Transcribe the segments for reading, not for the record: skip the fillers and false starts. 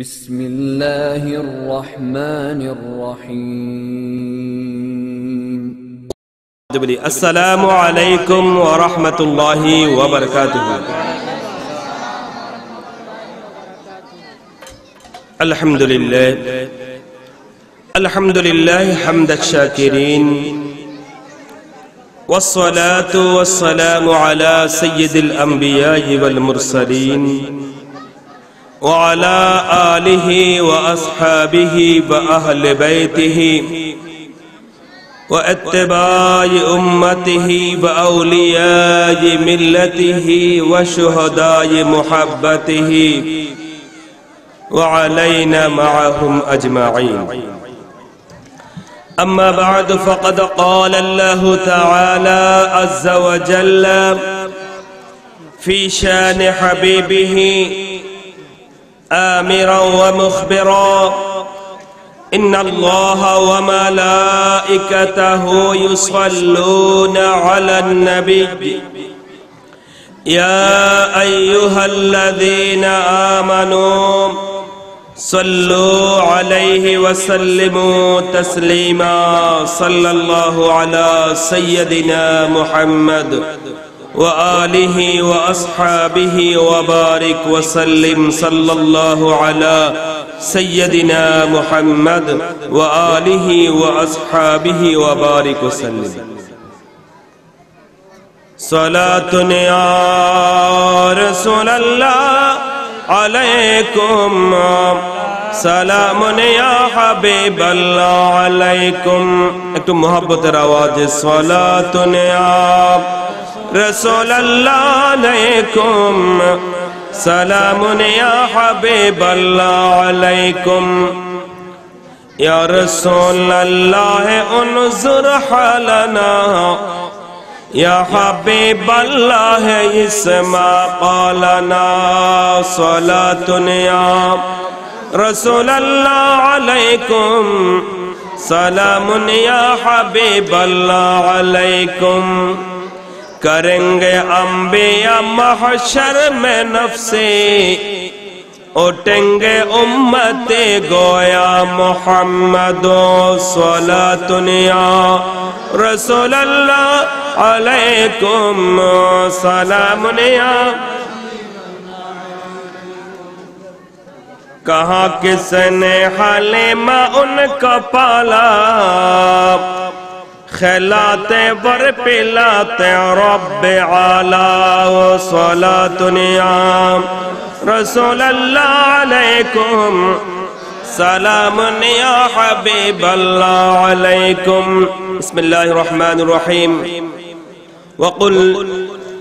बिस्मिल्लाहिर्रहमानिर्रहीम। अस्सलामु अलैकुम व रहमतुल्लाहि व बरकातुहू। अल्हम्दुलिल्लाह हम्दश शाकिरीन वस्सलातु वस्सलामु अला सय्यिदिल अंबिया वल मुरसलीन वअला आलिहि वअस्हाबिहि वअहले बैतिहि वअत्तबाइ उम्मतिहि वअउलियाइ मिल्लतिहि वशुहदाइ मुहब्बतिहि वअलैना मअहुम अजमाइन। अम्मा बाद फ़क़द क़ाल अल्लाहु तआला अज़्ज़ा व जल्ला फ़ी शान हबीबिहि आमिरा व मुख़बिरा इन्नल्लाहा व मलाइकतहु युसल्लूना अलन नबी या अय्युहल्लज़ीना आमनू सल्लू अलैहि वसल्लिमू तस्लीमा। सल्लल्लाहु अला सय्यदिना मुहम्मद व आलिहि व अस्हाबिहि व बारिक व सल्लिम। सल्लल्लाहु अला सय्यदिना मुहम्मद व आलिहि व अस्हाबिहि व बारिक व सल्लिम। सलातुन या रसूलल्लाह अलैकुम सलामुन या हबीबल्लाह अलैकुम। एक तो मोहब्बतेर आवाज़े सलातुन या रसूलल्लाह अलैकुम सलामुन या हबीबल्लाह अलैकुम। या रसूलल्लाह उनज़ुर हालना या हबीबल्लाह इसमा क़ालना। सलातुन या रसूलल्लाह अलैकुम सलामुन या हबीबल्लाह अलैकुम। करेंगे अम्बिया महशर में नफ़से उठेंगे उम्मते गोया मुहम्मदो। सलातुन या रसूलल्लाह अलैकुम सलामुन या। कहा किसने हलीमा उनको पाला खिलाते वर पिलाते रब्बे आला। सलातुन या रसूलल्लाह अलैकुम सलामुन या हबीबल्लाह अलैकुम। बिस्मिल्लाहिर्रहमानिर्रहीम। وقل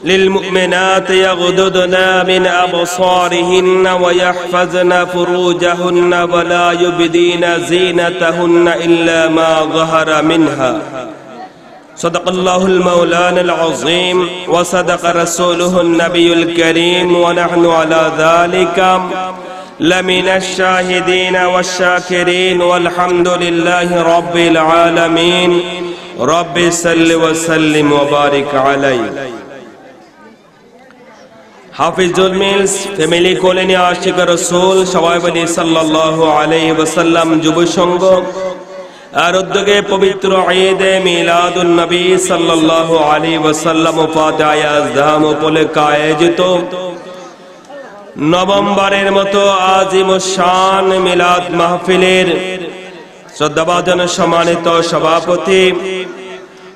للمؤمنات يغضضن من أبصارهن ويحفظن فروجهن ولا يبدين زينتهن إلا ما ظهر منها। صدق الله المولان العظيم وصدق رسوله النبي الكريم ونحن على ذلك لمن الشاهدين والشاكرين والحمد لله رب العالمين। रब्बि सल्लि व सल्लिम व बारिक अलैहि। हाफिजुल मिल्स फैमिली कॉलोनी आशिक रसूल सबाई सल्लल्लाहु अलैहि वसल्लम जुब संघ और उद्योगे पवित्र ईद मिलादुन नबी सल्लल्लाहु अलैहि वसल्लम उपाध्याय धाम उपलक्षे आयोजित नवम्बरेर मतो आजिमुशान मिलाद महफिलेर श्रद्धाभाजन सम्मानित सभापति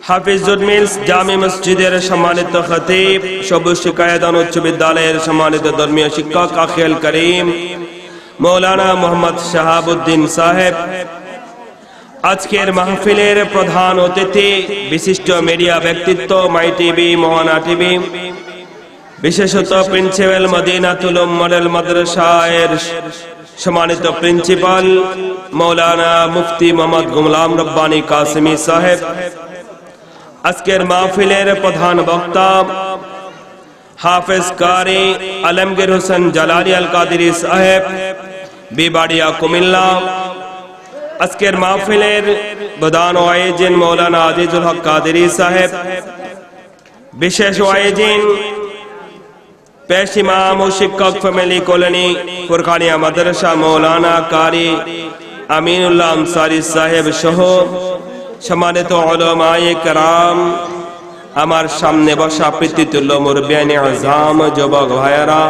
हाफिजुल मिल्स जामी मस्जिदेर सम्मानित खतीब सबुज शिकायतन उच्च विद्यालयेर सम्मानित धर्मीय शिक्षक आखिल करीम मौलाना मोहम्मद शाहाबुद्दीन साहेब। आजकेर महफिलेर प्रधान अतिथि विशिष्ट मीडिया व्यक्तित्व माई टीवी मोहना टीवी विशेषत प्रिंसिपाल मदिनातुल उम्मल मदरसाएर सम्मानित प्रिंसिपाल मौलाना मुफ्ती मोहम्मद गुलाम रब्बानी कासिमी साहेब। आजकेर महफिलेर प्रधान वक्ता हाफिज कारी आलमगीर होसेन जलाली अल कादिरी साहेब बिबाड़िया कुमिल्ला। आजकेर महफिलेर प्रधान आयोजन मौलाना আজিজুল হক কাদেরী साहेब। विशेष आयोजन पेश इमाम और शिक्षक फैमिली कॉलोनी फुरखानिया मदरसा मौलाना कारी अमीनुल्लाह अंसारी साहेब सहो सम्मानित उलमाए कराम हमार सामने बसा प्रतितुल्य मुरब्बियाने आज़ाम युवक भाइयारा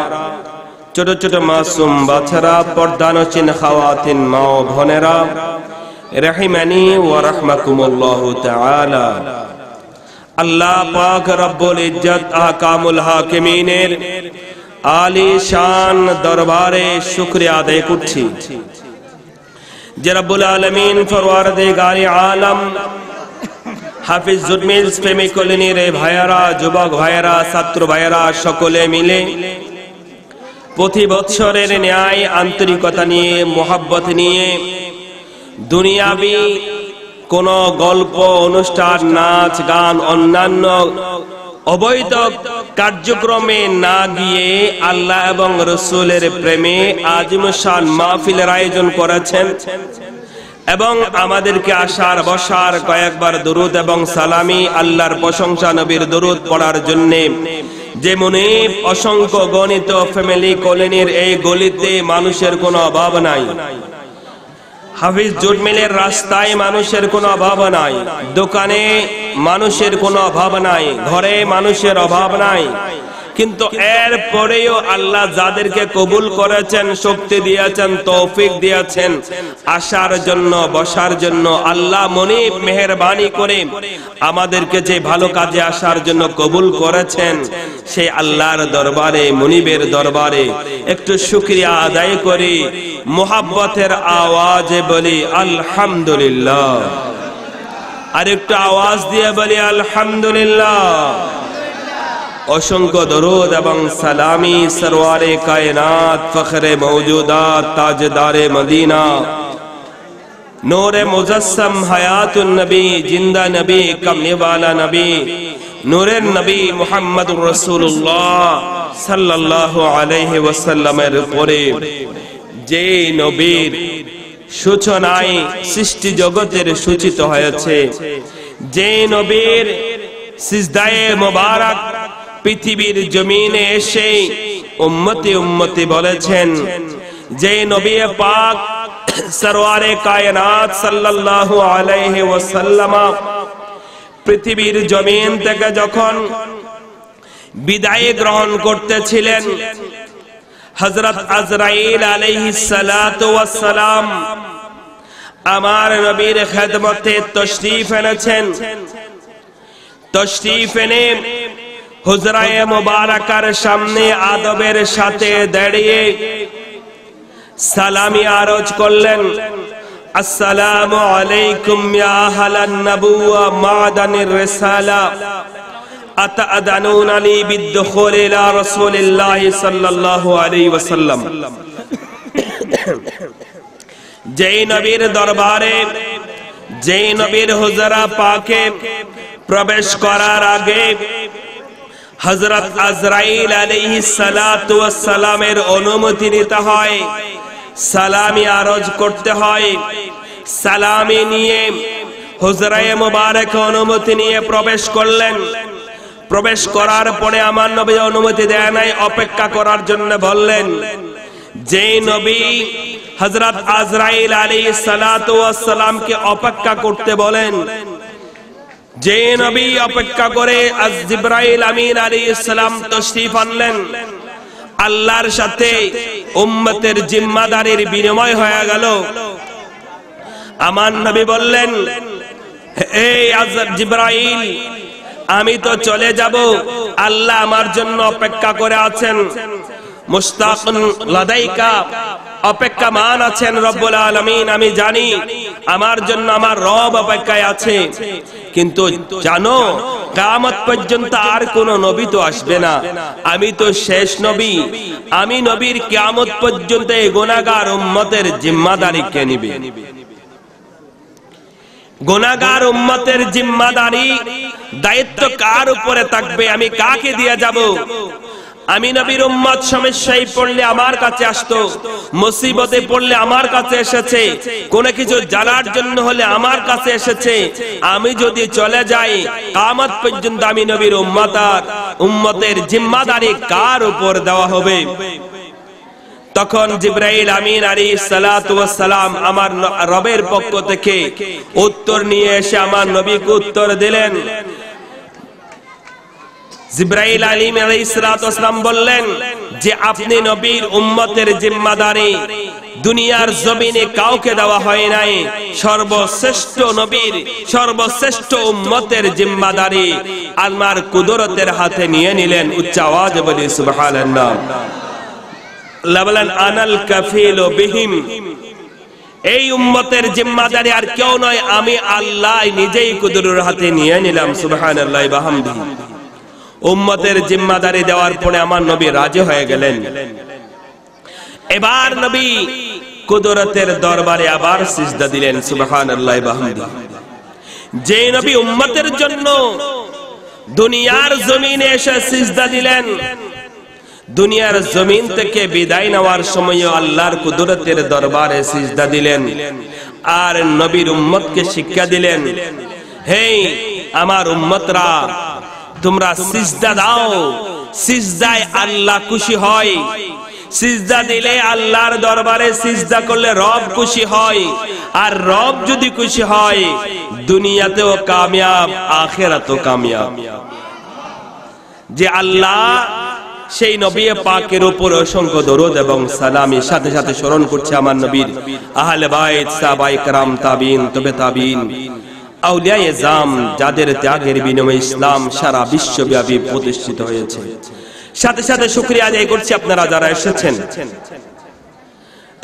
छोट छोट मासूम बाछारा पर्दानचीन खावातिन माओ भोनेरा रहिमानी व रहमतुमुल्लाहु ताआला अल्लाह पाक रब्बुल इज्जत अहकामुल हाकिमीनेर आली शान दरबारे शुक्रिया आदाय करছি যে রব্বুল আলামিন ফরওয়ারদিগারে আলম হাফিজ জুদমিলস প্রেমী কলোনির এই ভাইয়ারা যুবক ভাইয়ারা ছাত্র ভাইয়ারা সকলে মিলে প্রতি বছরের ন্যায় আন্তরিকতা নিয়ে मोहब्बत নিয়ে দুনিয়াবি কোনো গল্প অনুষ্ঠান নাচ গান অন্যান্য অবৈধ কার্যক্রমে না গিয়ে আল্লাহ এবং রাসূলের প্রেমে আজিম শান মাহফিলের আয়োজন করেছেন এবং আমাদেরকে আসার বসার কয়েকবার দরুদ এবং সালামি আল্লাহর প্রশংসা নবীর দরুদ পড়ার জন্য যে মনে অসংখ্য গণিত ফ্যামিলি কলোনির এই গলিতে মানুষের কোনো অভাব নাই হাফিজ জুটমিলের রাস্তায় মানুষের কোনো অভাব নাই দোকানে মানুষের কোনো অভাব নাই ঘরে মানুষের অভাব নাই কিন্তু এর পরেও আল্লাহ যাদেরকে কবুল করেছেন শক্তি দিয়েছেন তৌফিক দিয়েছেন আসার জন্য বসার জন্য আল্লাহ মনিব মেহেরবানি করে আমাদেরকে যে ভালো কাজে আসার জন্য কবুল করেছেন সেই আল্লাহর দরবারে মনিবের দরবারে একটু শুকরিয়া আদায় করি মোহাব্বতের আওয়াজে বলি আলহামদুলিল্লাহ আর একটু আওয়াজ দিয়ে বলি আলহামদুলিল্লাহ असंख्य दरूद एवं सलामी सरवारे कायनात फखरे मौजूदात ताजदारे मदीना नूरे मुजस्सम हयातुन नबी जिंदा नबी कमने वाला नबी नूरे नबी मुहम्मद रसूलुल्लाह सल्लल्लाहु अलैहि वसल्लम परे जे नबीर सूचनाय सृष्टि जगतेर सूचित होयेछे जे नबीर सिजदाए मुबारक পৃথিবীর জমিনে এসে উম্মতি উম্মতি বলেছেন যে নবী পাক সরওয়ারে কায়নাত সাল্লাল্লাহু আলাইহি ওয়াসাল্লাম পৃথিবীর জমিন থেকে যখন বিদায় গ্রহণ করতেছিলেন হযরত আজরাইল আলাইহিস সালাতু ওয়াস সালাম আমার নবীর খিদমতে তশরীফ এনেছেন তশরীফ এনে হুজরায়ে মুবারাকার সামনে আদবের সাথে দাঁড়িয়ে সালামি আরজ করলেন আসসালামু আলাইকুম ইয়া আহলান নবুয়া মাদানির রিসালা আতাদানুনা লি বিদখুল ইলা রাসূলিল্লাহ সাল্লাল্লাহু আলাইহি ওয়াসাল্লাম যেই নবীর দরবারে যেই নবীর হুজরা পাকে প্রবেশ করার আগে हजरत आज़राइल अलैहिस्सलातु वस्सलामेर अनुमति निते हय सालामी आरज करते हय सालामी निये हुजराए मुबारक अनुमति निये प्रवेश करलेन प्रवेश करार परे आमार नबी अनुमति देय नाई अपेक्षा करार जन्य बोललेन जे नबी हजरत आज़राइल अलैहिस्सलातु वस्सलाम के अपेक्षा करते बोलेन যে নবী অপেক্ষা করে আজ জিবরাইল আমিন আলাইহিস সালাম তশরীফ আনলেন আল্লাহর সাথে উম্মতের জিম্মাদারির বিনিময় হয়ে গেল আমার নবী বললেন এই আজ জিবরাইল আমি তো চলে যাব আল্লাহ আমার জন্য অপেক্ষা করে আছেন মুশতাকুন লাদাইকা অপেক্ষমান আছেন রব্বুল আলামিন আমি জানি আমার জন্য আমার রব অপেক্ষায় আছে কিন্তু জানো কিয়ামত পর্যন্ত আর কোন নবী তো আসবে না আমি তো শেষ নবী আমি নবীর কিয়ামত পর্যন্ত এই গুনাহগার উম্মতের জিম্মাদারি কে নেবে গুনাহগার উম্মতের জিম্মাদারি দায়িত্ব কার উপরে থাকবে আমি কাকে দিয়ে যাব আমি নবীর উম্মত সমস্যায় পড়লে আমার কাছে আসতো, মুসিবতে পড়লে আমার কাছে এসেছে, কোন কিছু জানার জন্য হলে আমার কাছে এসেছে। আমি যদি চলে যাই কিয়ামত পর্যন্ত আমি নবীর উম্মতের জিম্মাদারি কার উপর দেওয়া হবে? তখন জিবরাইল আমিন আলাইহিস সালাতু ওয়াস সালাম আমার রবের পক্ষ থেকে উত্তর নিয়ে এসে আমার নবীকে উত্তর দিলেন। জিবরাইল আলাইহিস সালাতু ওয়াস সালাম বললেন যে আপনি নবীর উম্মতের জিম্মাদারি দুনিয়ার জমিনে কাউকে দেওয়া হয় নাই, সর্বশ্রেষ্ঠ নবীর সর্বশ্রেষ্ঠ উম্মতের জিম্মাদারি আল্লাহর কুদরতের হাতে নিয়ে নিলেন। উচ্চ আওয়াজে বলি সুবহানাল্লাহ। जिम्मेदारी देवार पड़े आमार नबी राजी हो गेलेन। एबार नबी कुदरतेर दरबारे आबार सिजदा दिलेन सुबहानाल्लाह बिहामदी। जे नबी उम्मतेर जन्नो दुनियार जमीने एशे सिजदा दिलेन, দুনিয়ার জমিন থেকে বিদায় নেওয়ার সময় আল্লাহর কুদরতের দরবারে সিজদা দিলেন, আর নবীর উম্মতকে শিক্ষা দিলেন, হে আমার উম্মতরা তোমরা সিজদা দাও, সিজদায় আল্লাহ খুশি হয়, সিজদা দিলে আল্লাহর দরবারে সিজদা করলে রব খুশি হয়, আর রব যদি খুশি হয় দুনিয়াতেও কামিয়াব আখিরাতেও কামিয়াব। যে আল্লাহ সেই নবী পাকের উপর অসংখ্য দরুদ এবং সালামের সাথে সাথে স্মরণ করছে আমার নবীর আহলে বাইত সাহাবায়ে کرام তাবিঈন তবে তাবিঈন আউলিয়ায়ে জাম, যাদের ত্যাগের বিনিময়ে ইসলাম সারা বিশ্বব্যাপী প্রতিষ্ঠিত হয়েছে। সাথে সাথে শুকরিয়া আদায় করছি আপনারা যারা এসেছেন,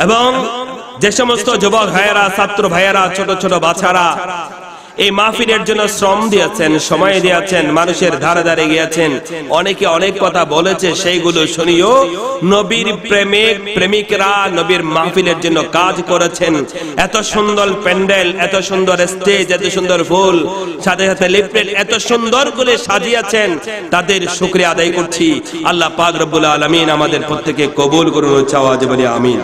এবং যে সমস্ত যুবক ভাইয়েরা, ছাত্র ভাইয়েরা, ছোট ছোট বাচ্চারা এই মাহফিলের জন্য শ্রম দিয়েছেন, সময় দিয়েছেন, মানুষের ধারে ধারে গিয়েছেন, অনেকে অনেক কথা বলেছে, সেইগুলো শুনিও। নবীর প্রেমিক প্রেমিকরা নবীর মাহফিলের জন্য কাজ করেছেন। এত সুন্দর প্যান্ডেল, এত সুন্দর স্টেজ, এত সুন্দর ফুল, সাথে সাথে লিফলেট, এত সুন্দর করে সাজিয়েছেন, তাদের শুকরিয়া আদায় করছি। আল্লাহ পাক রব্বুল আলামিন আমাদের প্রত্যেককে কবুল করুন। চাওয়া যাবে আমিন।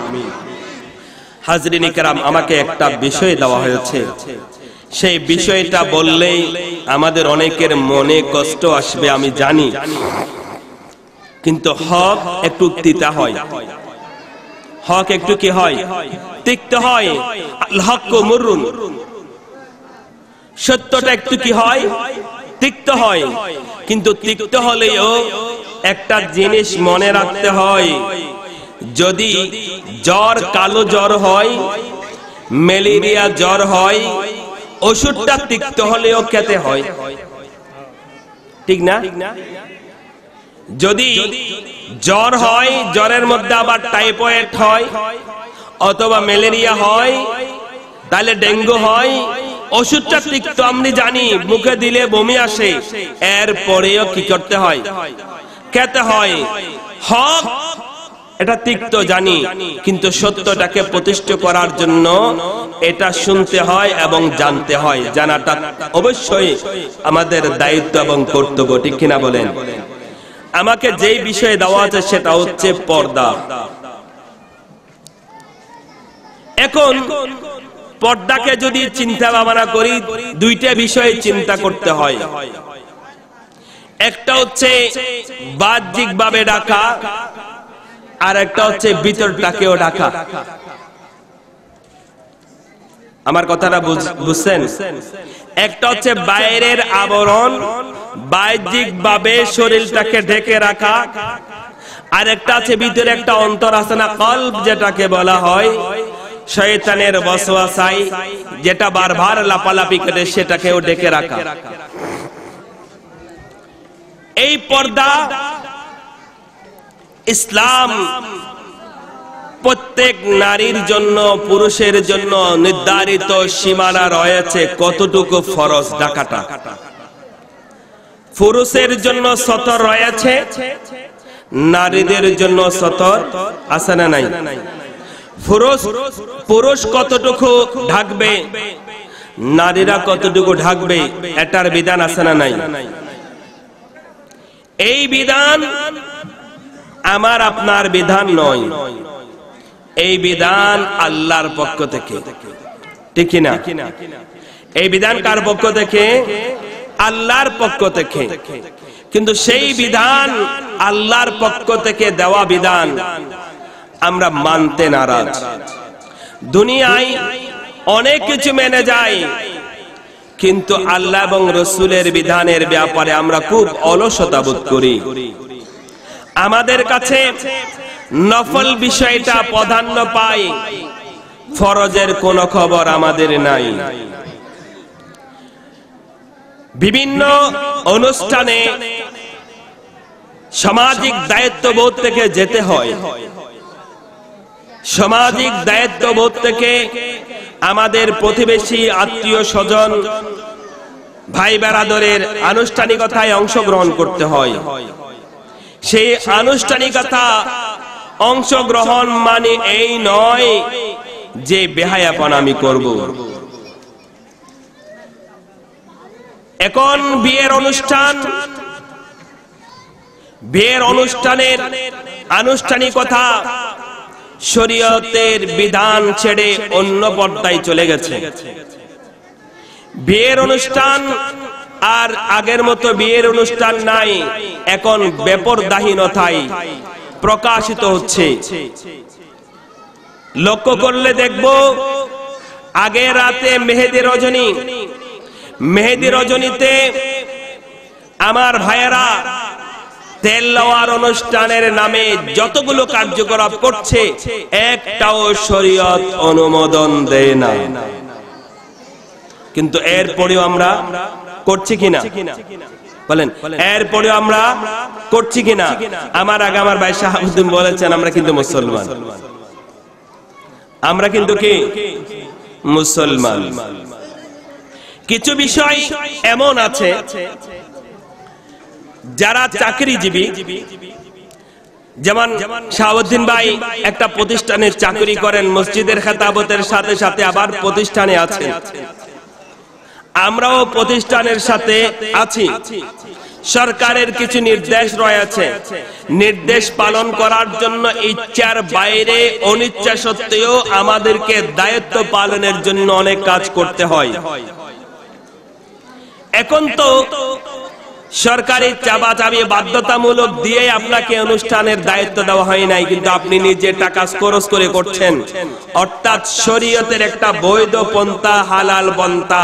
হাজরিন ইকরাম, আমাকে একটা বিষয় দেওয়া হয়েছে, সেই বিষয়টা বললেই আমাদের অনেকের মনে কষ্ট আসবে আমি জানি, কিন্তু হক একটু তিতা হয়, হক একটু কি হয়, তিক্ত হয়। আল হকু মুরুন, সত্যটা একটু কি হয়, তিক্ত হয়। কিন্তু তিক্ত হলেও একটা জিনিস মনে রাখতে হয়, যদি জ্বর কালো জ্বর হয়, ম্যালেরিয়া জ্বর হয়, ওষুধটা তিক্ত হলেও খেতে হয়, ঠিক না? যদি জ্বর হয়, জ্বরের মধ্যে আবার টাইফয়েড হয় অথবা ম্যালেরিয়া হয়, তাহলে ডেঙ্গু হয়, ওষুধটা তিক্ত আমরা জানি, মুখে দিলে বমি আসে, এরপরেও কি করতে হয়, খেতে হয়। হক এটা তিক্ত জানি, কিন্তু সত্যটাকে প্রতিষ্ঠা করার জন্য এটা শুনতে হয় এবং জানতে হয়। জানাটা অবশ্যই আমাদের দায়িত্ব এবং কর্তব্য, ঠিক কিনা বলেন? আমাকে যেই বিষয়ে দেওয়া আছে সেটা হচ্ছে পর্দা। এখন পর্দাকে যদি চিন্তা ভাবনা করি, দুইটা বিষয়ে চিন্তা করতে হয়। একটা হচ্ছে বাহ্যিক ভাবে ঢাকা, আর একটা হচ্ছে ভিতরটাকেও ঢাকা। আমার কথাটা বুঝছেন? একটা হচ্ছে বাইরের আবরণ, বাহ্যিক ভাবে শরীরটাকে ঢেকে রাখা, আর একটা আছে ভিতরে একটা অন্তর আছে না, কলব, যেটাকে বলা হয় শয়তানের ওয়াসওয়াসায়, যেটা বারবার লাপালাপি করে সেটাকেও ঢেকে রাখা। এই পর্দা ইসলাম প্রত্যেক নারীর জন্য, পুরুষের জন্য নির্ধারিত সীমানা রয়েছে কতটুকু ফরজ ঢাকাটা। পুরুষের জন্য সতর রয়েছে, নারীদের জন্য সতর আছে না নাই? পুরুষ কতটুকু ঢাকবে, নারীরা কতটুকু ঢাকবে, এটার বিধান আছে না নাই? এই বিধান आमार आपनार विधान नय एई विधान आल्लाहर पक्ष थेके ठीक ना एई विधान कार पक्ष थेके आल्लाहर पक्ष थेके किन्तु सेई विधान आल्लाहर पक्ष थेके देवा विधान आमरा मानते नाराज दुनियाय अनेक किछु मेने जाई किन्तु आल्लाह एबं रसूलेर विधानेर ब्यापारे आमरा खूब अलसता बोध करी आमादेर काछे नफल विषयटा प्राधान्य पाय फरजेर कोनो खबर आमादेर नाई विभिन्न अनुष्ठाने सामाजिक दायित्वबोध थेके जेते हय सामाजिक दायित्वबोध थेके आमादेर प्रतिबेशी आत्मीय स्वजन भाई बेरादरेर आनुष्ठानिकताय अंशग्रहण करते हय সেই আনুষ্ঠানিকতা অংশগ্রহণ মানে এই নয় যে বেহায়াপনা আমি করব। এখন বিয়ের অনুষ্ঠানের আনুষ্ঠানিকতা শরীয়তের বিধান ছেড়ে অন্য পর্দায় চলে গেছে। বিয়ের অনুষ্ঠান আর আগের মতো বিয়ের অনুষ্ঠান নাই, এখন বেপরদাহীনতায় প্রকাশিত হচ্ছে। লক্ষ্য করলে দেখব আগে রাতে মেহেদি রজনীতে আমার ভাইয়েরা তেল লওয়ার অনুষ্ঠানের নামে যতগুলো কার্যকলাপ করছে একটাও শরীয়ত অনুমোদন দেয় না, কিন্তু এর পরেও আমরা করছি কিনা বলেন? এর পরেও আমরা করছি কিনা? আমার আগে আমার ভাই শাহাবুদ্দিন বলেছেন আমরা কিন্তু মুসলমান, আমরা কিন্তু কি মুসলমান। কিছু বিষয় এমন আছে যারা চাকরিজীবী, যেমন শাহাবুদ্দিন ভাই একটা প্রতিষ্ঠানে চাকরি করেন, মসজিদের খেতাবতের সাথে সাথে আবার প্রতিষ্ঠানে আছেন, আমরাও প্রতিষ্ঠানের সাথে আছি। সরকারের কিছু নির্দেশ রয়েছে, নির্দেশ পালন করার জন্য ইচ্ছার বাইরে অনিচ্ছা সত্ত্বেও আমাদেরকে দায়িত্ব পালনের জন্য অনেক কাজ করতে হয়। এখন তো সরকারি চাপাচাপি বাধ্যতামূলক দিয়ে আপনাকে অনুষ্ঠানের দায়িত্ব দেওয়া হয় নাই, কিন্তু আপনি নিজে টাকা খরচ করে করছেন। অর্থাৎ শরীয়তের একটা বৈধ পন্থা, হালাল পন্থা,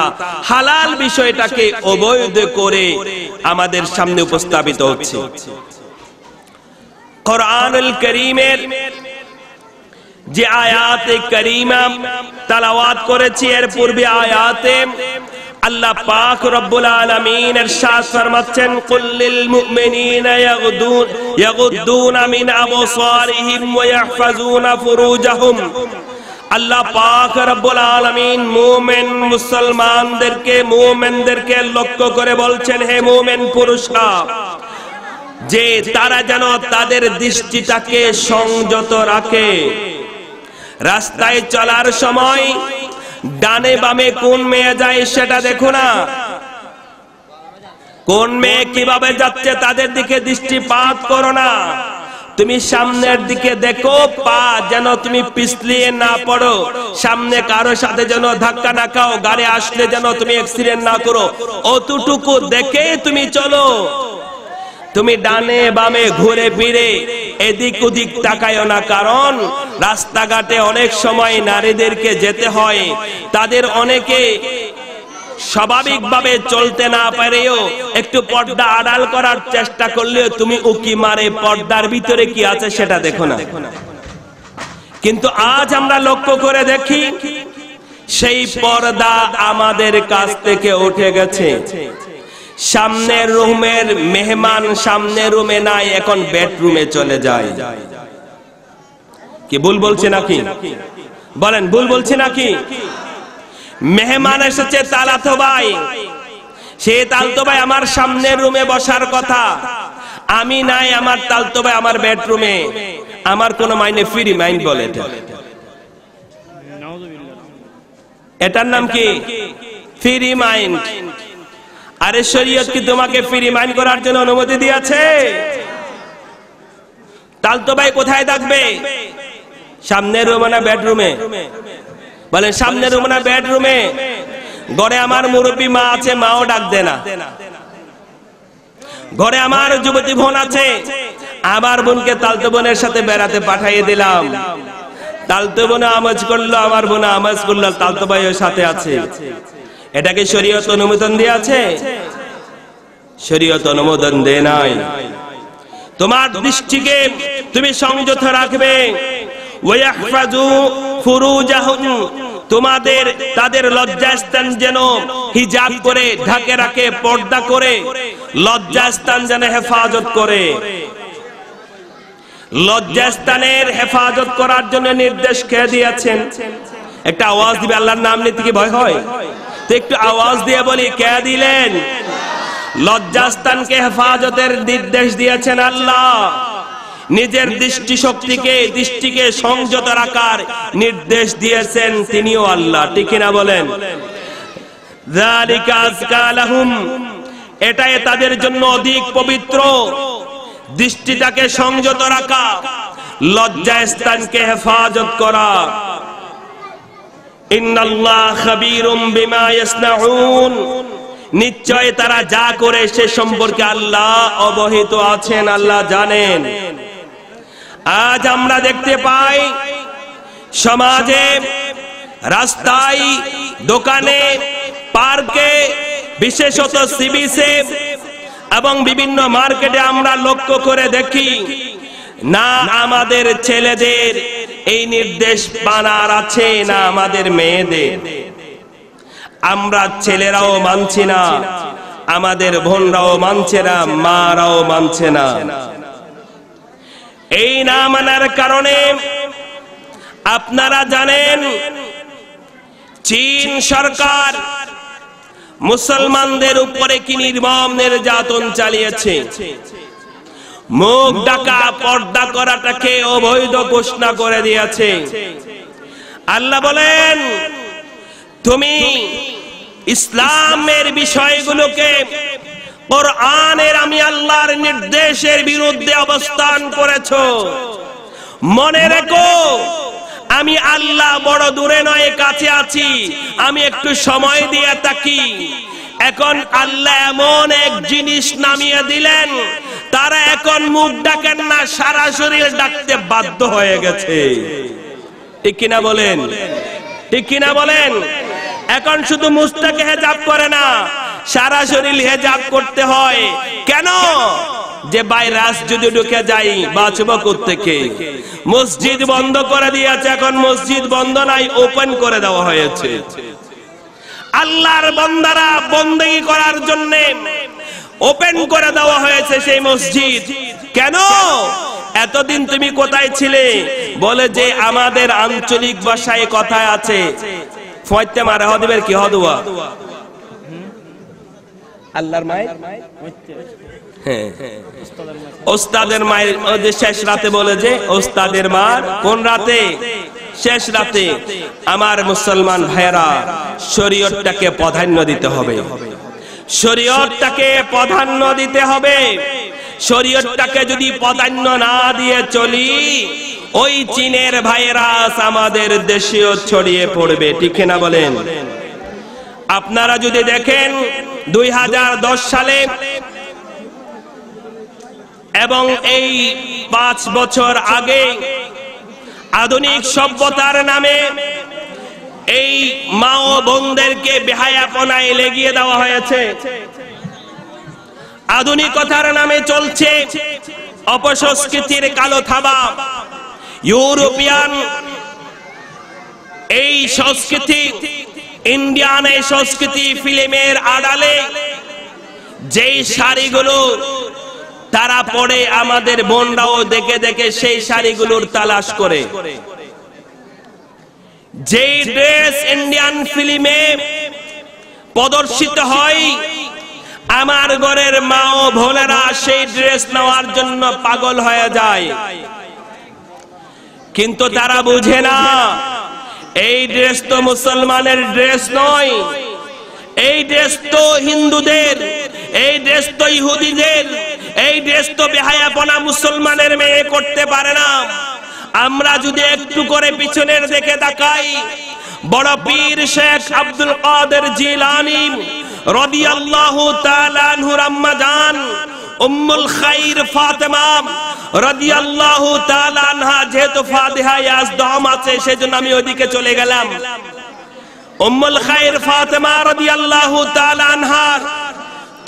হালাল বিষয়টাকে অবৈধ করে আমাদের সামনে উপস্থাপিত হচ্ছে। কোরআনুল কারীমের যে আয়াতে কারীমা তেলাওয়াত করেছি এর পূর্বে আয়াতে আল্লাহ পাক রব্বুল আলামিন ইরশাদ ফরমাচ্ছেন, কুল লিল মুমিনিনা ইয়াগুদুনা মিন আবসারিহিম ওয়া ইয়াহফাজুনা ফুরুজাহুম। আল্লাহ পাক রব্বুল আলামিন মুমিন মুসলমানদেরকে, মুমিনদেরকে লক্ষ্য করে বলছেন, হে মুমিন পুরুষরা, যে তারা যেন তাদের দৃষ্টিটাকে সংযত রাখে। রাস্তায় চলার সময় ডানে বামে কোন মেয়ে যায় সেটা দেখো না, কোন মেয়ে কিভাবে যাচ্ছে তাদের দিকে দৃষ্টিপাত করো না। তুমি সামনের দিকে দেখো, পা যেন তুমি পিছলিয়ে না পড়ো, সামনে কারো সাথে যেন ধাক্কা না খাও, গাড়ি আসলে যেন তুমি অ্যাক্সিডেন্ট না করো, অতটুকু দেখে তুমি চলো। তুমি ডানে বামে ঘুরে ফিরে এদিক ওদিক তাকায়ও না, কারণ রাস্তাঘাটে অনেক সময় নারীদেরকে যেতে হয়, তাদের অনেকে স্বাভাবিকভাবে চলতে না পারেও একটু পর্দা আড়াল করার চেষ্টা করলেও তুমি উকি মারে, পর্দার ভিতরে কি আছে সেটা দেখো না। কিন্তু আজ আমরা লক্ষ্য করে দেখি সেই পর্দা আমাদের কাছ থেকে উঠে গেছে। সামনের রুমের মেহমান সামনের রুমে নাই, এখন বেডরুমে চলে যায়। কি ভুল বলছে নাকি বলেন? ভুল বলছে নাকি? মেহমান এসেছে তালাতো ভাই, সে তালতো ভাই আমার সামনের রুমে বসার কথা, আমি নাই, আমার তালতো ভাই আমার বেডরুমে, আমার কোনো মাইনে ফ্রি মাইন্ড বলে। এটার নাম কি? Free mind. আরে শরীয়ত কি তোমাকে ফ্রি মাইন্ড করার জন্য অনুমতি দিয়েছে? तालतो भाई कोथाय थाकबे सामने रूमे ना बेडरूमे बोलें सामने रूमे ना बेडरूमे घरे आमार मुरब्बी मा आछे माओ डाक दे ना घरे आमार जुबती बोन आछे आमार बोनके तालतो बोनेर साथे बेड़ाते पाठाइये दिलाम तालतो बोन आमाज करलो आमार बोन आमाज करलो तालतो भाई ओर साथे आछे এটা কি শরীয়ত অনুমোদন দিয়েছে শরীয়ত অনুমোদন দেয় নাই তোমার দৃষ্টিকে তুমি সংযত রাখবে ওয়াহফাজু ফুরুজাহুন তোমাদের তাদের লজ্জাস্থান যেন হিজাব করে ঢাকে রাখে পর্দা করে লজ্জাস্থান যেন হেফাজত করে লজ্জাস্থানের হেফাজত করার জন্য নির্দেশ কে দিয়েছেন একটা আওয়াজ দিবে আল্লাহর নাম নিতে কি ভয় হয় একটু আওয়াজ দিয়ে বলি কে দিলেন লজ্জাস্থানকে হেফাজতের নির্দেশ দিয়েছেন আল্লাহ নিজের দৃষ্টিকে সংযত রাখার নির্দেশ দিয়েছেন তিনিও আল্লাহ ঠিক না বলেন যালিকা আজকালাহুম এটাই তাদের জন্য অধিক পবিত্র দৃষ্টিটাকে সংযত রাখা লজ্জাস্থানকে হেফাজত করা निश्चय तारा जा करे से सम्पर्के आल्लाह अवहित आछेन आल्लाह जानेन आज आमरा देखते पाई समाजे रास्ताय दोकाने पार्के विशेषत सीबीसी एवं विभिन्न मार्केटे आमरा लक्ष्य करे देखी ना आमादेर छेलेदेर এই নির্দেশ বানার আছে না আমাদের মেয়েদের আমরা ছেলেরাও মানছি না আমাদের বোনরাও মানছে না মারাও মানছে না এই না মানার কারণে আপনারা জানেন চীন সরকার মুসলমানদের উপরে কি নির্মম নির্যাতন চালিয়েছে মুখ ঢাকা পর্দা করাটাকে অবৈধ ঘোষণা করে দিয়েছে আল্লাহ বলেন তুমি ইসলামের বিষয়গুলোকে কোরআনের আমি আল্লাহর নির্দেশের বিরুদ্ধে অবস্থান করেছো মনে রেখো আমি আল্লাহ বড় দূরে নয় কাছে আছি আমি একটু সময় দিয়ে তাকি এখন আল্লাহ এমন এক জিনিস নামিয়ে দিলেন তারা এখন মুখ ডাকেন না সারা শরীর ডাকতে বাধ্য হয়ে গেছে ঠিক কি না বলেন ঠিক কি না বলেন এখন শুধু মুখটাকে হেজাব করে না সারা শরীর হেজাব করতে হয় কেন যে ভাইরাস যদি ঢুকে যায় বাঁচবো কোত্থেকে মসজিদ বন্ধ করে দিয়েছে এখন মসজিদ বন্ধ নাই ওপেন করে দেওয়া হয়েছে আল্লাহর বান্দারা বন্দেগী করার জন্য ওপেন করে দেওয়া হয়েছে সেই মসজিদ কেন এতদিন তুমি কোথায় ছিলে বলে যে আমাদের আঞ্চলিক ভাষায় কথা আছে ফয়তে মারা হদিবের কি হদুয়া আল্লাহর মাই হ্যাঁ ওস্তাদের মাই শেষ রাতে বলে যে ওস্তাদের মা কোন রাতে শেষ রাতে আমার মুসলমান ভাইরা শরীয়তটাকে প্রাধান্য দিতে হবে শরীয়তটাকে প্রাধান্য দিতে হবে শরীয়তটাকে যদি প্রাধান্য না দিয়ে চলি ওই চীনের ভাইরাস আমাদের দেশেও ছড়িয়ে পড়বে ঠিক না বলেন আপনারা যদি দেখেন 2010 সালে এবং এই 5 বছর আগে আধুনিক সভ্যতার নামে এই মা ও বোনদেরকে বেহায়াপনায় লাগিয়ে দেওয়া হয়েছে আধুনিকতার নামে চলছে অপসংস্কৃতির কালো থাবা ইউরোপিয়ান এই সংস্কৃতি ইন্ডিয়ান এই সংস্কৃতি ফিল্মের আড়ালে যেই শাড়িগুলো তারা পড়ে আমাদের বোনরাও দেখে দেখে সেই শাড়িগুলোর তালাশ করে যে ড্রেস ইন্ডিয়ান ফিল্মে প্রদর্শিত হয় আমার ঘরের মা ও বোনেরা সেই ড্রেস নেওয়ার জন্য পাগল হয়ে যায় কিন্তু তারা বোঝে না এই ড্রেস তো মুসলমানের ড্রেস নয় এই ড্রেস তো হিন্দুদের এই ড্রেস তো ইহুদিদের এই দেশ তো বেহায়াপনা মুসলমানের মেয়ে করতে পারে না। আমরা যদি একটু করে পিছনের দিকে তাকাই, বড় পীর শেখ আব্দুল কাদের জিলানী রাদিয়াল্লাহু তাআলা আনহু রমাদান উম্মুল খাইর ফাতেমা রাদিয়াল্লাহু তাআলা আনহা, যেহেতু ফাতিহা ইয়াজদাম আছে সেজন্য আমি ওইদিকে চলে গেলাম। উম্মুল খাইর ফাতেমা রাদিয়াল্লাহু তাআলা আনহার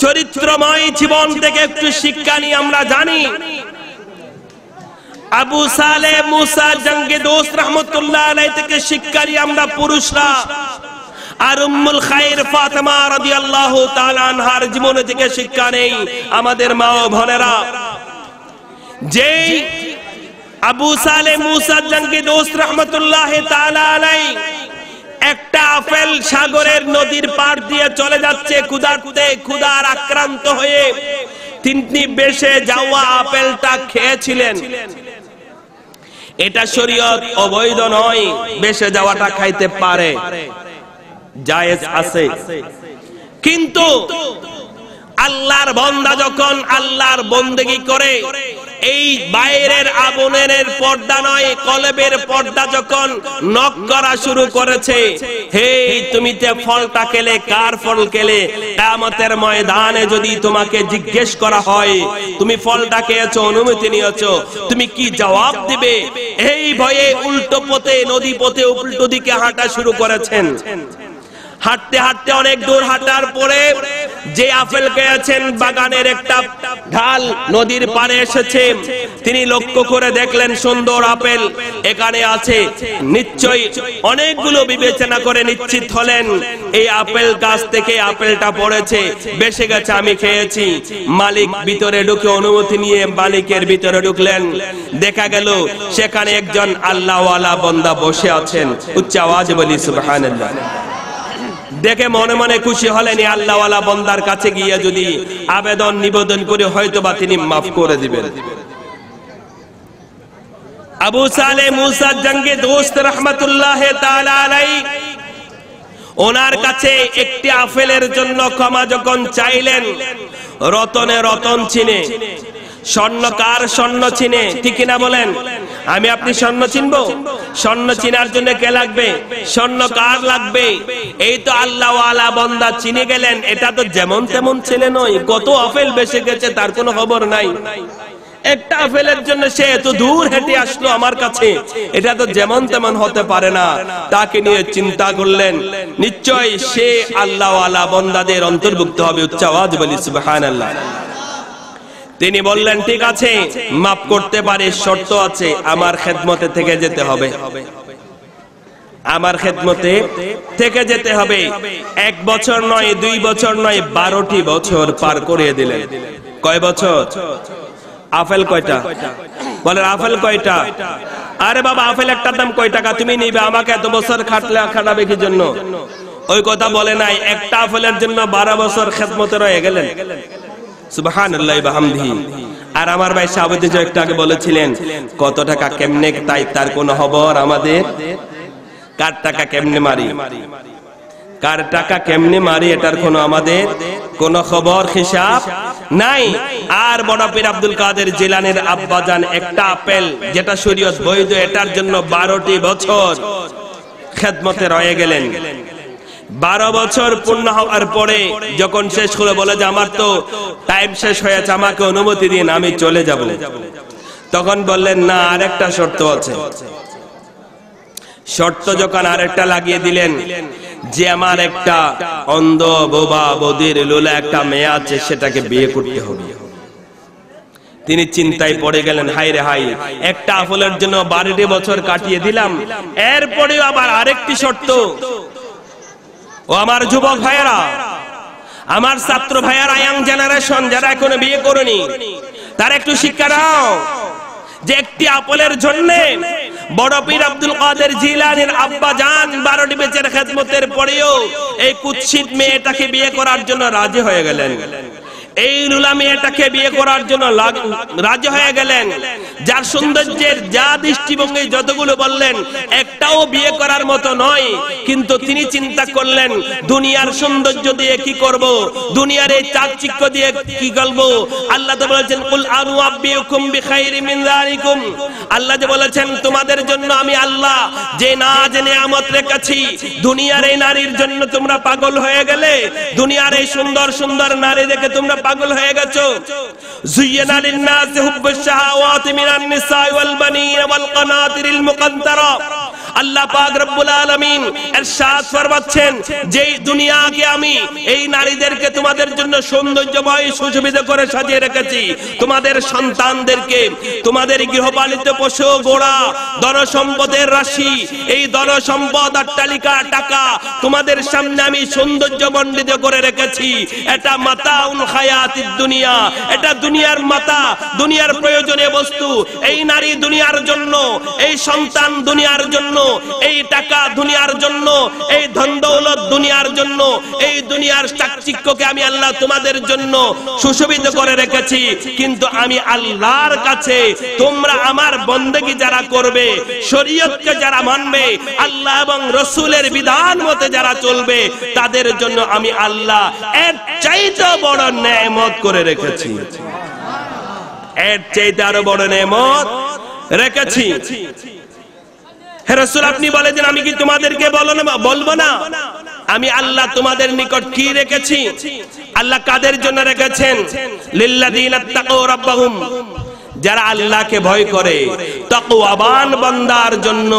চরিত্রময় জীবন থেকে একটু শিক্ষা নিয়ে আমরা জানি আবু সালেহ মুসা জঙ্গি দোস্ত রাহমাতুল্লাহ আলাইহি থেকে শিক্ষা নিয়ে আমরা পুরুষরা আর উম্মুল খাইর ফাতেমা রাদিয়াল্লাহু তাআলা আনহার জীবন থেকে শিক্ষা নেই আমাদের মা ও বোনেরা। যে আবু সালেহ মুসা জঙ্গি দোস্ত রাহমাতুল্লাহ তাআলা আলাইহি একটা আপেল সাগরের নদীর পাড় দিয়ে চলে যাচ্ছে, ক্ষুধার্তে ক্ষুধার আক্রান্ত হয়ে তিনটি বেশে যাওয়া আপেলটা খেয়েছিলেন। এটা শরীয়ত অবৈধ নয়, বেশে যাওয়াটা খাইতে পারে, জায়েজ আছে। কিন্তু আল্লাহর বান্দা যখন আল্লাহর বন্দেগী করে, এই বাইরের আবরণের পর্দা নয়, কলবের পর্দা যখন নক করা শুরু করেছে, হে তুমি তে ফলটা খেলে, কার ফল খেলে? কিয়ামতের ময়দানে যদি তোমাকে জিজ্ঞেস করা হয় তুমি ফলটা খেয়েছো, অনুমতি নিয়েছো, তুমি কি জবাব দিবে? এই ভয়ে উল্টো পথে, নদী পথে উল্টো দিকে হাঁটা শুরু করেছেন। হাঁটতে হাঁটতে অনেক দূর হাঁটার পরে যে আপেল খেয়েছেন বাগানের একটা ঢাল নদীর পাড়ে এসেছে। তিনি লক্ষ্য করে দেখলেন সুন্দর আপেল এখানে আছে, নিশ্চয়ই অনেকগুলো বিবেচনা করে নিশ্চিত হলেন এই আপেল গাছ থেকে আপেলটা পড়েছে, বেশে গেছে, আমি খেয়েছি। মালিক ভিতরে ঢুকে অনুমতি নিয়ে মালিকের ভিতরে ঢুকলেন, দেখা গেল সেখানে একজন আল্লাহওয়ালা বান্দা বসে আছেন। উচ্চ আওয়াজে বলি সুবহানাল্লাহ। দেখে মনে মনে খুশি হলেন, আল্লাহওয়ালা বান্দার কাছে গিয়ে যদি আবেদন নিবেদন করে হয়তোবা তিনি মাফ করে দিবেন। আবু সালেহ মুসা জঙ্গি দোস্ত রাহমাতুল্লাহ তাআলা আলাইহি ওনার কাছে একটি আফেলের জন্য ক্ষমা যখন চাইলেন, রতনে রতন চিনে, স্বর্ণকার স্বর্ণ চিনে, ঠিক না বলেন? আমি আপনি স্বর্ণ চিনবো? স্বর্ণ চিনার জন্য কে লাগবে? স্বর্ণকার লাগবে। এই তো আল্লাহওয়ালা বান্দা চিনে গেলেন, এটা তো যেমন তেমন ছেলে নয়, কত আপেল বেঁচে গেছে তার কোনো খবর নাই। একটা আপেলের জন্য সে এত দূর হেঁটে আসলো আমার কাছে, এটা তো যেমন তেমন হতে পারে না। তাকে নিয়ে চিন্তা করলেন, নিশ্চয় সে আল্লাহওয়ালা বান্দাদের অন্তর্ভুক্ত হবে। উচ্চ আওয়াজে বলি সুবহানাল্লাহ। তিনি বললেন, ঠিক আছে, মাফ করতে পারে, শর্ত আছে, আমার খেদমতে থেকে যেতে হবে, আমার খেদমতে থেকে যেতে হবে। 1 বছর নয়, 2 বছর নয়, 12টি বছর পার করিয়ে দিলেন। কয় বছর? আপেল কয়টা? বলেন আপেল কয়টা? আরে বাবা, আপেল একটার দাম কয় টাকা? তুমি নিবে, আমাকে এত বছর খাটলে খাটাবে কি জন্য? ওই কথা বলে নাই। একটা আপেলের জন্য 12 বছর খেদমতে রয়ে গেলেন। সুবহানাল্লাহি ওয়া হামদিহি। আর আমার ভাই সাহাবীদের যে একটু আগে বলেছিলেন, কত টাকা কেমনে তাই তার কোন খবর আমাদের, কার টাকা কেমনে মারি, কার টাকা কেমনে মারি এটার কোন আমাদের কোন খবর হিসাব নাই। আর বড় পীর আব্দুল কাদের জিলানীর আব্বাজান একটা আপেল যেটা শরীয়ত বৈধ, এটার জন্য 12টি বছর খেদমতে রয়ে গেলেন। 12 বছর পূর্ণ হওয়ার পরে যখন শেষ করে বলে যে আমার তো টাইম শেষ হয়েছে, আমাকে অনুমতি দিন, আমি চলে যাব, তখন বললেন না, আরেকটা শর্ত আছে। শর্ত যখন আরেকটা লাগিয়ে দিলেন, যে আমার একটা অন্ধ বোবা বধির লোলা একটা মেয়ে আছে, সেটাকে বিয়ে করতে হবে। তিনি চিন্তায় পড়ে গেলেন, হাই রে হাই, একটা আপেলের জন্য 12টি বছর কাটিয়ে দিলাম, এরপরেও আবার আরেকটি শর্ত। ও আমার যুবক ভাইয়েরা, আমার ছাত্র ভাইয়েরা, ইয়াং জেনারেশন যারা এখনো বিয়ে করেনি, তারা একটু শিক্ষা নাও যে একটি আপেলের জন্য বড় পীর আব্দুল কাদের জিলানীর আব্বা জান 12টি বছর খেদমতের পরেও এই কুৎসিত মেয়েটাকে বিয়ে করার জন্য রাজি হয়ে গেলেন। এই লুলা মেয়েটাকে বিয়ে করার জন্য রাজি হয়ে গেলেন। जार सौंदर्यের যা দৃষ্টিভঙ্গি যতগুলো বললেন একটাও বিয়ে করার মতো নয়, কিন্তু তিনি চিন্তা করলেন দুনিয়ার সৌন্দর্য দিয়ে কি করব, দুনিয়ার এই চাকচিক্য দিয়ে কি করব। আল্লাহ তো বলেছেন কুল আনু আব্বিকুম বিখাইরি মিন যালিকুম, আল্লাহ যে বলেছেন তোমাদের জন্য আমি আল্লাহ যে না জেনে নিয়ামত রেখেছি, দুনিয়ার এই নারীর জন্য তোমরা পাগল হয়ে গেলে, দুনিয়ার এই সুন্দর সুন্দর নারী দেখে তোমরা পাগল হয়ে গেছো। زُيِّنَ لِلنَّاسِ حُبُّ الشَّهَوَاتِ مِنَ النِّسَاءِ وَالْبَنِينَ وَالْقَنَاطِرِ الْمُقَنطَرَةِ আল্লাহ পাক রব্বুল আলামিন ارشاد ফরমাচ্ছেন যে দুনিয়াকে আমি এই নারীদেরকে তোমাদের জন্য সৌন্দর্যময় সুশোভিত করে সাজিয়ে রেখেছি, তোমাদের সন্তানদেরকে, তোমাদের গৃহপালিত পশু, গোড়া ধনসম্পদের রাশি, এই ধনসম্পদ অট্টালিকা টাকা তোমাদের সামনে আমি সৌন্দর্যমণ্ডিত করে রেখেছি। এটা মাতাউন হায়াতিদ দুনিয়া, এটা দুনিয়ার মাতা, দুনিয়ার প্রয়োজনীয় বস্তু। এই নারী দুনিয়ার জন্য, এই সন্তান দুনিয়ার জন্য, এই টাকা দুনিয়ার জন্য, এই ধন দৌলত দুনিয়ার জন্য, এই দুনিয়ার চাকচিক্যকে আমি আল্লাহ তোমাদের জন্য সুশোভিত করে রেখেছি। কিন্তু আমি আল্লাহর কাছে তোমরা আমার বন্দেগী যারা করবে, শরীয়তকে যারা মানবে, আল্লাহ এবং রসুলের বিধান মতে যারা চলবে, তাদের জন্য আমি আল্লাহ এর চাইতে বড় নেয়ামত করে রেখেছি, এর চাইতে আরো বড় নেয়ামত রেখেছি। হে রাসূল আপনি বলে দেন আমি কি তোমাদেরকে বলবো না আমি আল্লাহ তোমাদের নিকট কি রেখেছি? আল্লাহ কাদের জন্য রেখেছেন? লিল্লাযীনা তাকাউ রাব্বাহুম, যারা আল্লাহকে ভয় করে, তাকওয়াবান বান্দার জন্য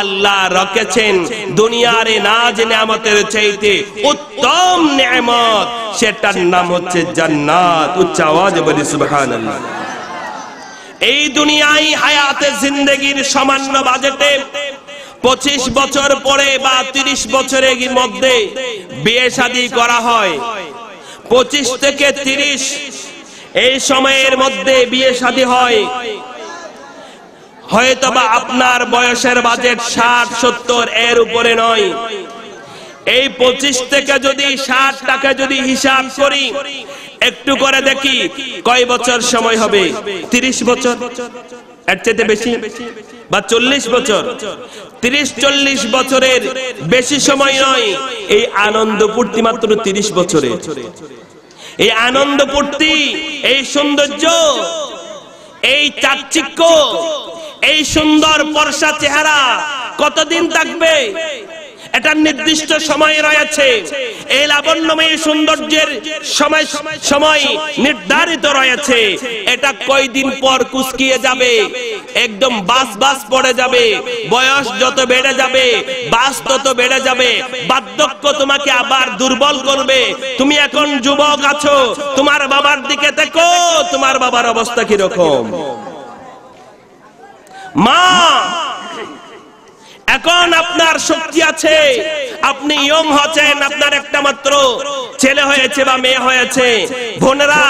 আল্লাহ রেখেছেন দুনিয়ার না যে নিয়ামতের চাইতে উত্তম নিয়ামত, সেটার নাম হচ্ছে জান্নাত। উচ্চ আওয়াজে বলি সুবহানাল্লাহ। এই দুনিয়ায় হায়াতে জিন্দেগির সামান্য বাজেটে 25 বছর পরে বা 30 বছরের মধ্যে বিয়ে শাদী করা হয়। 25 থেকে 30 এই সময়ের মধ্যে বিয়ে শাদী হয়। হয়তোবা আপনার বয়সের বাজেট 60-70 এর উপরে নয়। এই 25 থেকে যদি 60 টাকা যদি হিসাব করি, একটু করে দেখি কয় বছর সময় হবে? 30 বছর, এর চাইতে বেশি, বা 40 বছর। 30-40 বছরের বেশি সময় নয়। এই আনন্দ পূর্তি মাত্র 30 বছরে, এই আনন্দ পূর্তি, এই সৌন্দর্য, এই চাকচিক্য, এই সুন্দর বর্ষা চেহারা কতদিন থাকবে? এটা নির্দিষ্ট সময় রয়েছে। এই লাবণ্যময় সৌন্দর্যের সময় নির্ধারিত রয়েছে। এটা কয়দিন পর কুচকিয়ে যাবে, একদম বাস পড়ে যাবে। বয়স যত বেড়ে যাবে, বাস তত বেড়ে যাবে। বার্ধক্য তোমাকে আবার দুর্বল করবে। তুমি এখন যুবক আছো, তোমার বাবার দিকে দেখো, তোমার বাবার অবস্থা কি রকম। মা এখন আপনার শক্তি আছে, আপনি ইয়ং হচ্ছেন, আপনার একটা মাত্র ছেলে হয়েছে বা মেয়ে হয়েছে। বোনেরা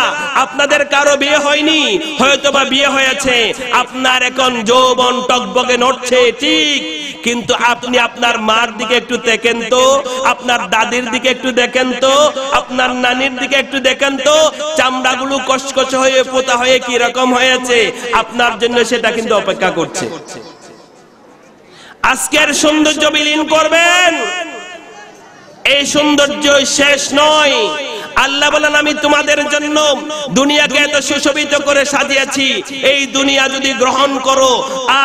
আপনাদের কারো বিয়ে হয়নি, হয়তো বা বিয়ে হয়েছে। আপনার এখন যৌবন টকবকে নড়ছে ঠিক, কিন্তু আপনি আপনার মার দিকে একটু দেখেন তো, আপনার দাদির দিকে একটু দেখেন তো, আপনার নানির দিকে একটু দেখেন তো, চামড়াগুলো কচকচ হয়ে পোতা হয়ে কি রকম হয়েছে। আপনার জন্য সেটা কিন্তু অপেক্ষা করছে। আজকের সৌন্দর্য বিলীন করবেন, এই সৌন্দর্য শেষ নয়। আল্লাহ বলেন আমি তোমাদের জন্য দুনিয়াকে এত সুশোভিত করে সাজিয়েছি, এই দুনিয়া যদি গ্রহণ করো,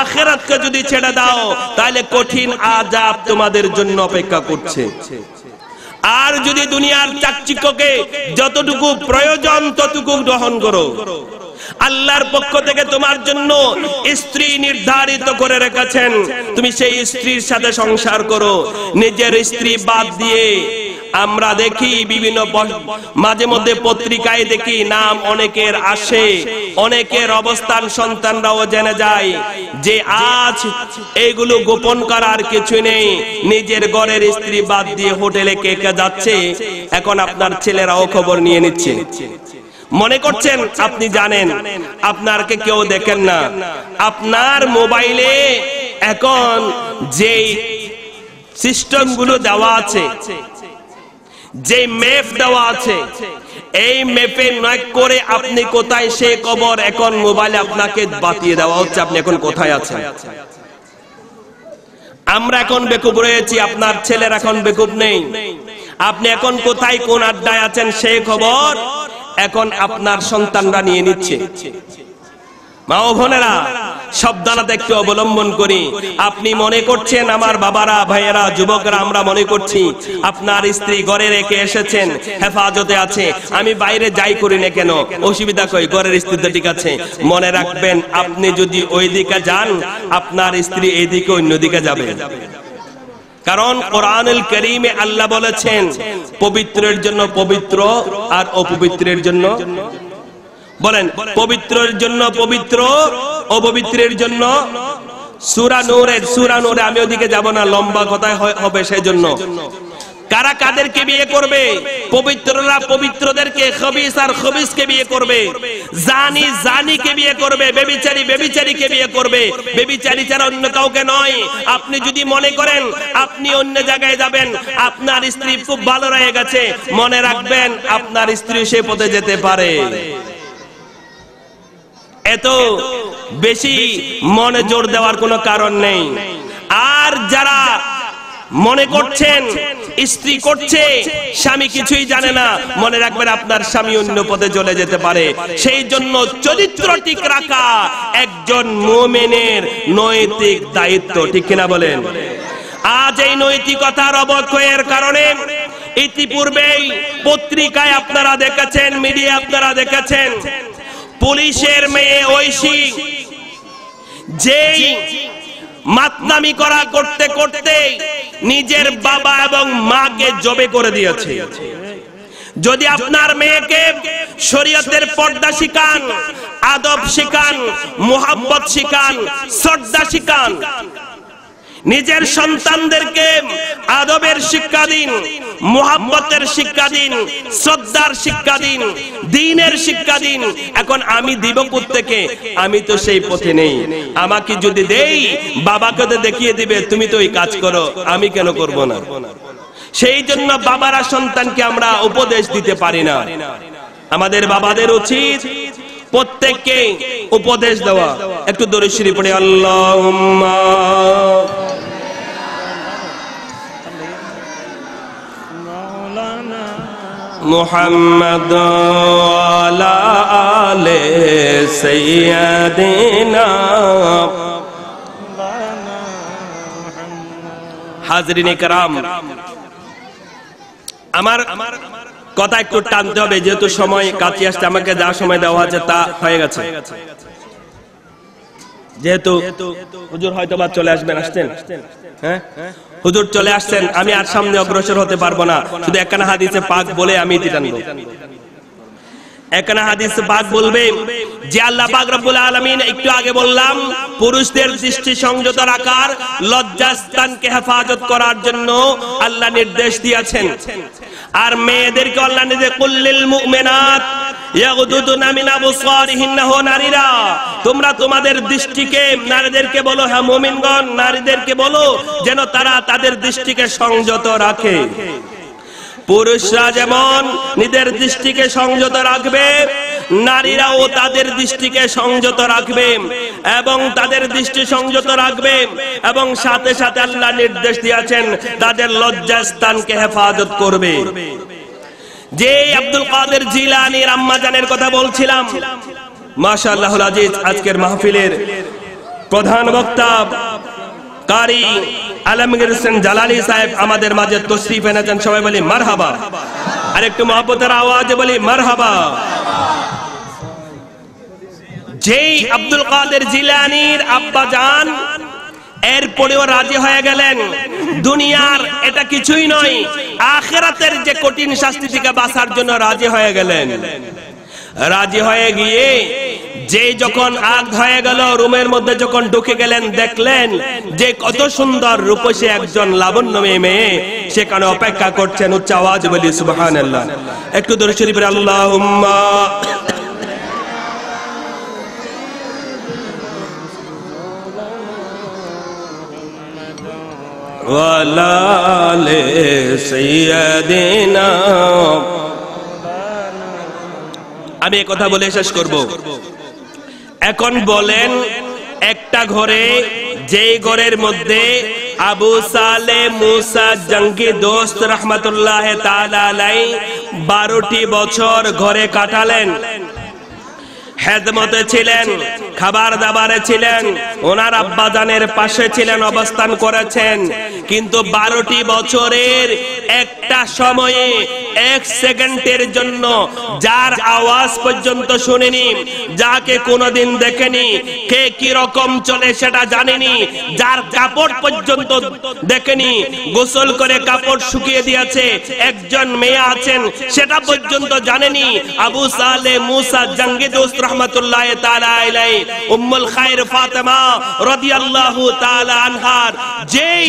আখিরাতকে যদি ছেড়ে দাও, তাহলে কঠিন আযাব তোমাদের জন্য অপেক্ষা করছে। আর যদি দুনিয়ার চাকচিক্যকে যতটুকু প্রয়োজন ততটুকু গ্রহণ করো, আল্লাহর পক্ষ থেকে তোমার জন্য স্ত্রী নির্ধারিত করে রেখেছেন, তুমি সেই স্ত্রীর সাথে সংসার করো। নিজের স্ত্রী বাদ দিয়ে আমরা দেখি বিভিন্ন, মাঝে মধ্যে পত্রিকায় দেখি নাম অনেকের আসে, অনেকের অবস্থান সন্তানরাও জেনে যায়। যে আজ এগুলো গোপন করার কিছু নেই। নিজের ঘরের স্ত্রী বাদ দিয়ে হোটেলে কে কে যাচ্ছে এখন আপনার ছেলেরাও খবর নিয়ে নিচ্ছে। মনে করছেন আপনি জানেন, আপনারকে কেউ দেখেন না। আপনার মোবাইলে এখন যেই সিস্টেমগুলো দেওয়া আছে, जे मैप देवा आछे এই ম্যাপে নক করে আপনি কোথায় সে কবর এখন মোবাইলে আপনাকে বাতিয়ে দেওয়া হচ্ছে আপনি এখন কোথায় আছেন। আমরা এখন বেকুব রয়েছি, আপনার ছেলের এখন বেকুব নেই, আপনি এখন কোথায় কোন আড্ডায় আছেন সেই খবর এখন আপনার সন্তানরা নিয়ে নিচ্ছে। মা ও বোনেরা সাবধানতা একটু অবলম্বন করি। আপনি মনে করছেন আমার বাবারা ভাইয়েরা যুবকরা আমরা মনে করছি আপনার স্ত্রী ঘরে রেখে এসেছেন হেফাজতে আছে, আমি বাইরে যাই করি না কেন অসুবিধা কই, ঘরের স্ত্রী তো ঠিক আছে। মনে রাখবেন আপনি যদি ওইদিকে যান আপনার স্ত্রী এইদিকে অন্যদিকে যাবে, কারণ কোরআনুল কারীমে আল্লাহ বলেছেন পবিত্রের জন্য পবিত্র আর অপবিত্রের জন্য বলেন পবিত্রের জন্য পবিত্র অপবিত্রের জন্য। সূরা নূরে আমি ওদিকে যাব না, লম্বা কথা হবে সেজন্য। কারা কাদেরকে বিয়ে করবে? পবিত্ররা পবিত্রদেরকে, খবিস আর খবিসকে বিয়ে করবে, জানি জানিকে বিয়ে করবে, বেবিচারী বেবিচারীকে বিয়ে করবে, বেবিচারী ছাড়া অন্য কাউকে নয়। আপনি যদি মনে করেন আপনি অন্য জায়গায় যাবেন আপনার স্ত্রী খুব ভালো রয়ে গেছে, মনে রাখবেন আপনার স্ত্রী সে পথে যেতে পারে। এত বেশি মনে জোর দেওয়ার কোনো কারণ নেই। আর যারা মনে করছেন স্ত্রী করছে স্বামী কিছুই জানে না, মনে রাখবেন আপনার স্বামী অন্য পথে চলে যেতে পারে। সেই জন্য চরিত্র ঠিক রাখা একজন মুমিনের নৈতিক দায়িত্ব, ঠিক কিনা বলেন? আজ এই নৈতিকতার অবক্ষয়ের কারণে ইতিপূর্বেই পত্রিকায় আপনারা দেখেছেন, মিডিয়া আপনারা দেখেছেন, পুলিশের মেয়ে ঐশী যেই মাতলামি করা করতে করতে নিজের বাবা এবং মাকে জবে করে দিয়েছে। যদি আপনার মেয়েকে শরীয়তের পর্দা শিখান, আদব শিখান, মোহাব্বত শিখান, শ্রদ্ধা শিখান, নিজের সন্তানদেরকে আদবের শিক্ষা দিন, মুহাব্বতের শিক্ষা দিন, শ্রদ্ধার শিক্ষা দিন, দ্বীনের শিক্ষা দিন। এখন আমি দিব কোত্থেকে? আমি তো সেই পথে নেই। আমাকে যদি দেই বাবাকে তো দেখিয়ে দিবে তুমি তো এই কাজ করো, আমি কেন করব না? সেই জন্য বাবারা সন্তানকে আমরা উপদেশ দিতে পারি না। আমাদের বাবাদের উচিত প্রত্যেককে উপদেশ দেওয়া। একটু দরুদ শরীফ পড়ে আল্লাহুম্মা মুহাম্মদ ওয়া আলা আলি সাইয়্যিদিনা। হাজরিনে کرام, আমার কথা একটু টানতে হবে যেহেতু সময় কাছে আসছে। আমাকে যা সময় দেওয়া হয়েছে তা হয়ে গেছে, যেহেতু হুজুর হয়তো বা চলে আসবেন, আসছেন, হ্যাঁ হুজুর চলে আসছেন, আমি আর সামনে অগ্রসর হতে পারবো না। শুধু একখানা হাদিসে পাক বলে আমি ইতি টানবো। একখানা হাদিসে পাক বলবে যে আল্লাহ পাক রব্বুল আলামিন একটু আগে বললাম পুরুষদের দৃষ্টি সংযত রাখার, লজ্জাস্থানকে হেফাজত করার জন্য আল্লাহ নির্দেশ দিয়েছেন। আর মেয়েদেরকে আল্লাহ নিজে কুল্লিল মুমিনাত ইয়াগুদুনা মিন আবসারিহিন্না, নারীরা তোমরা তোমাদের দৃষ্টিকে, নারীদেরকে বলো, হ্যাঁ মুমিনগণ নারীদেরকে বলো যেন তারা তাদের দৃষ্টিকে সংযত রাখে। পুরুষরা যেমন নিজের দৃষ্টিকে সংযত রাখবে নারীরাও তাদের দৃষ্টিকে সংযত রাখবে এবং তাদের দৃষ্টি সংযত রাখবে, এবং সাথে সাথে আল্লাহ নির্দেশ দিয়েছেন তাদের লজ্জাস্থানকে হেফাজত করবে। যে আব্দুল কাদের জিলানীর আম্মা জানের কথা বলছিলাম, মাশাআল্লাহুল আজিজ আজকের মাহফিলের প্রধান বক্তা কারি আলমগীর হোসেন জালালী সাহেব আমাদের মাঝে তশরিফ এনেছেন। সবাই বলি মারহাবা, আর একটু মহব্বতের আওয়াজে বলি মারহাবা। যেই আব্দুল কাদের জিলানীর আব্বা জান এরপরেও রাজি হয়ে গেলেন, দুনিয়ার এটা কিছুই নয় আখিরাতের যে কঠিন শাস্তি থেকে বাঁচার জন্য রাজি হয়ে গেলেন। রাজি হয়ে গিয়ে যে যখন আগ হয়ে গেল রুমের মধ্যে যখন ঢুকে গেলেন, দেখলেন যে কত সুন্দর রূপসী একজন লাবণ্যময়ী মেয়ে সেখানে অপেক্ষা করছেন। উচ্চ আওয়াজ বলি সুবহানাল্লাহ। একটু দরুদ শরীফ পড়ে আল্লাহুম্মা वलाले सैयदिना আমি এই কথা বলে শেষ করব। এখন বলেন একটা ঘরে, যেই ঘরের মধ্যে আবু সালেহ মুসা জঙ্গি দোস্ত রাহমাতুল্লাহ তাআলা আলাইহি ১২টি বছর ঘরে কাটালেন, খেদমতে ছিলেন, খাবার দাবারে ছিলেন, ওনার আব্বাজানের পাশে ছিলেন, অবস্থান করেছেন, কিন্তু ১২টি বছরের একটা সময়ে এক সেকেন্ডের জন্য যার আওয়াজ পর্যন্ত শুনিনি, যাকে কোনোদিন দেখেনি, কে কি রকম চলে সেটা জানেনি, যার কাপড় পর্যন্ত দেখেনি, গোসল করে কাপড় শুকিয়ে দিয়েছে, একজন মেয়ে আছেন সেটা পর্যন্ত জানেনি, আবু সালেহ মুসা জঙ্গি দোস্ত রাহমাতুল্লাহ তাআলা আলাইহি উম্মুল খায়র ফাতেমা রাদিয়াল্লাহু তাআলা আনহার যেই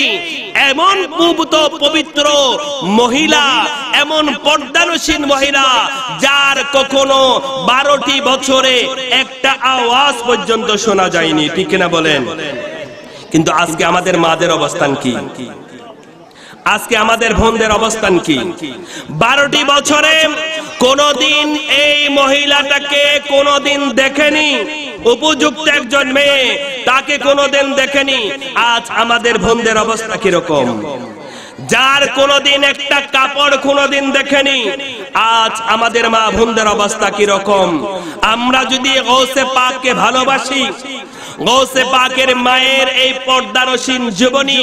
এমন পূত পবিত্র মহিলা, এমন পর্দানশীল মহিলা যার কখনো ১২টি বছরে একটা আওয়াজ পর্যন্ত শোনা যায়নি, ঠিক কিনা বলেন? কিন্তু আজকে আমাদের মাদের অবস্থান কি? আজকে আমাদের বোনদের অবস্থান কি? ১২টি বছরে কোনদিন এই মহিলাটাকে কোনদিন দেখেনি, উপযুক্ত একজন মেয়ে, তাকে কোনদিন দেখেনি। আজ আমাদের বোনদের অবস্থা কিরকম? যার কোনদিন একটা কাপড় কোনদিন দেখেনি। আজ আমাদের মা বোনদের অবস্থা কিরকম? আমরা যদি গৌসে পাককে ভালোবাসি, গৌসে পাকের মায়ের এই পর্দারসীন জীবনী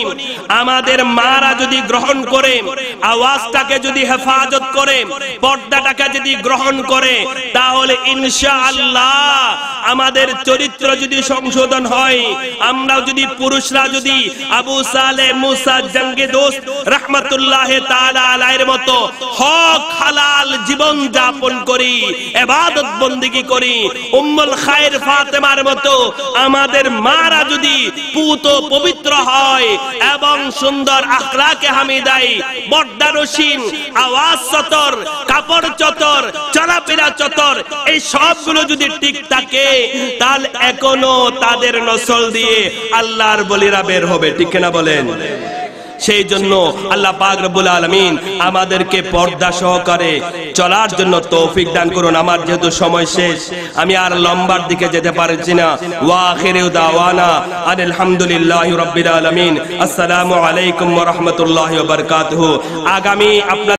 আমাদের মারা যদি গ্রহণ করে, আওয়াজটাকে যদি হেফাজত করে, পর্দাটাকে যদি গ্রহণ করে, তাহলে ইনশাআল্লাহ আমাদের চরিত্র যদি সংশোধন হয়, আমরা যদি পুরুষরা যদি আবু সালেহ মুসা জঙ্গি দোস্ত রাহমাতুল্লাহ তাআলা আলাইহির মতো হক হালাল জীবন যাপন করি, ইবাদত বন্দেগী করি, উম্মুল খায়র ফাতেমার মতো আমাদের মারা যদি পুত পবিত্র হয় এবং সুন্দর আখলাকে হামিদাই, বর্দারসীন, আওয়াজ চতর, কাপড় চতর, চলাফেরা চতর, এই সবগুলো যদি ঠিক থাকে, তাহলে এখনো তাদের নসল দিয়ে আল্লাহর বলিরা বের হবে, ঠিক কিনা বলেন? সেই জন্য আল্লাহ পাক রব্বুল আলামিন আমাদেরকে পর্দা সহকারে চলার জন্য তৌফিক দান করুন। আমার যেহেতু সময় শেষ, আমি আর লম্বার দিকে যেতে পারছি না। ওয়া আখিরু দাওয়ানা আলহামদুলিল্লাহি রাব্বিল আলামিন। আসসালামু আলাইকুম ওয়া রাহমাতুল্লাহি ওয়া বারাকাতুহু। আগামী আপনার